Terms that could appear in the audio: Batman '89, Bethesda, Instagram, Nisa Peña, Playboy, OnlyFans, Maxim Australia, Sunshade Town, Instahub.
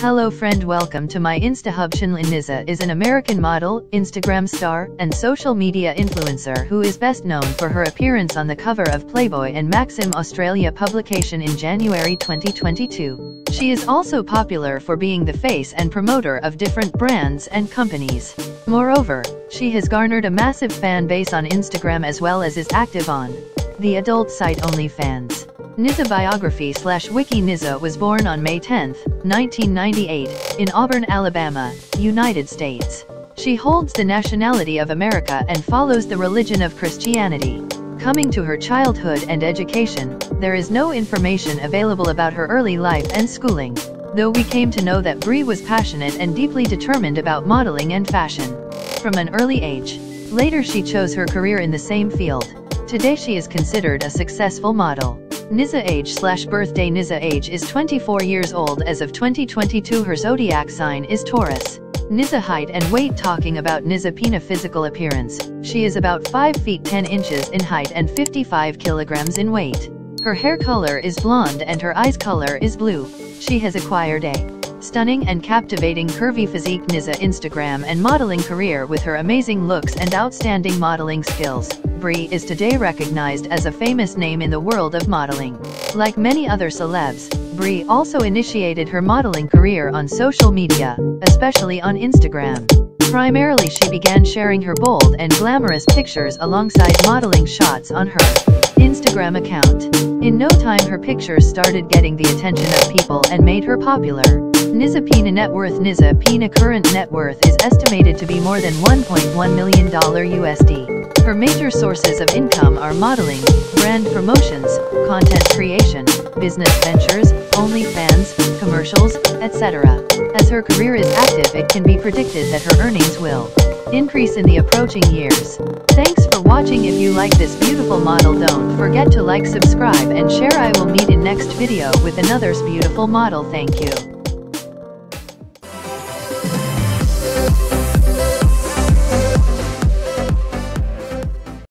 Hello friend, welcome to my Instahub channel. Nisa is an American model, Instagram star, and social media influencer who is best known for her appearance on the cover of Playboy and Maxim Australia publication in January 2022. She is also popular for being the face and promoter of different brands and companies. Moreover, she has garnered a massive fan base on Instagram as well as is active on the adult site OnlyFans. Nisa biography / wiki. Nisa was born on May 10, 1998, in Auburn, Alabama, United States. She holds the nationality of America and follows the religion of Christianity. Coming to her childhood and education, there is no information available about her early life and schooling, though we came to know that Brie was passionate and deeply determined about modeling and fashion from an early age. Later she chose her career in the same field. Today she is considered a successful model. Nisa age / birthday. Nisa age is 24 years old as of 2022. Her zodiac sign is Taurus. Nisa height and weight. Talking about Nisa Peña physical appearance, she is about 5 feet 10 inches in height and 55 kilograms in weight. Her hair color is blonde and her eyes color is blue. She has acquired a stunning and captivating curvy physique. Nisa Instagram and modeling career. With her amazing looks and outstanding modeling skills, Brie is today recognized as a famous name in the world of modeling. Like many other celebs, Brie also initiated her modeling career on social media, especially on Instagram. Primarily she began sharing her bold and glamorous pictures alongside modeling shots on her Instagram account. In no time her pictures started getting the attention of people and made her popular. Nisa Peña net worth. Nisa Peña current net worth is estimated to be more than $1.1 million USD. Her major sources of income are modeling, brand promotions, content creation, business ventures, OnlyFans, commercials, etc. As her career is active, it can be predicted that her earnings will increase in the approaching years. Thanks for watching. If you like this beautiful model, don't forget to like, subscribe and share. I will meet in next video with another beautiful model. Thank you.